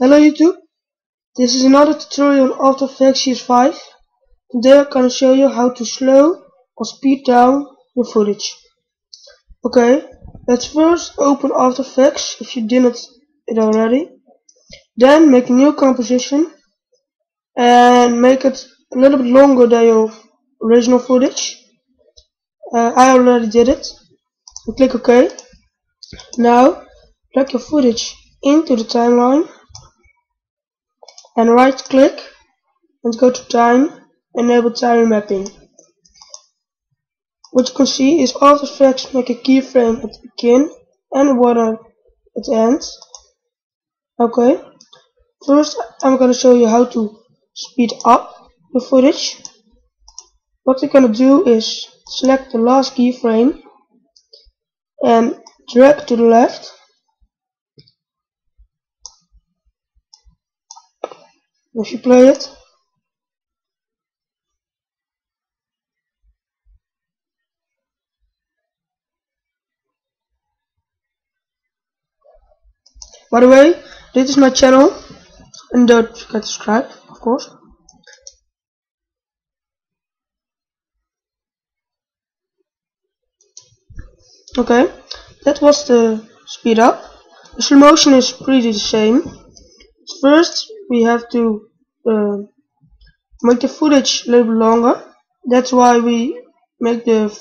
Hello YouTube, this is another tutorial on After Effects CS5. Today I'm going to show you how to slow or speed down your footage. Okay, let's first open After Effects if you didn't it already. Then make a new composition and make it a little bit longer than your original footage. I already did it. You click OK. Now drag your footage into the timeline and right click and go to time, enable time mapping. What you can see is After Effects make a keyframe at the beginning and one at the end. Okay, first I'm going to show you how to speed up the footage. What you're going to do is select the last keyframe and drag to the left. If you play it, by the way, this is my channel and don't forget to subscribe, of course. Okay, that was the speed up. The slow motion is pretty the same. First we have to make the footage a little bit longer. That's why we make the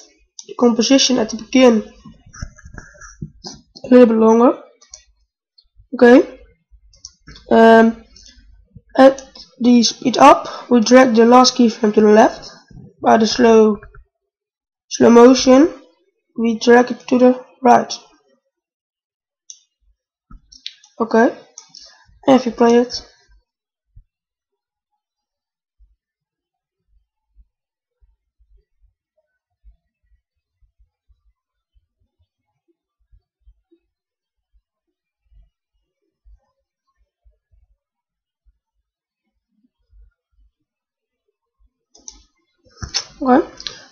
composition at the beginning a little bit longer. Okay, at the speed up we drag the last keyframe to the left. By the slow motion we drag it to the right. Okay, and if you play it, okay,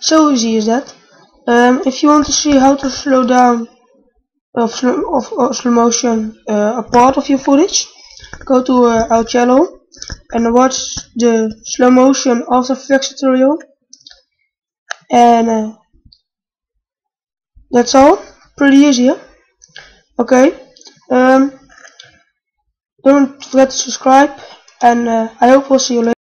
so easy is that. If you want to see how to slow down slow motion a part of your footage, go to our channel and watch the slow motion After Effects tutorial. And that's all. Pretty easy, yeah? Okay. Don't forget to subscribe, and I hope we'll see you later.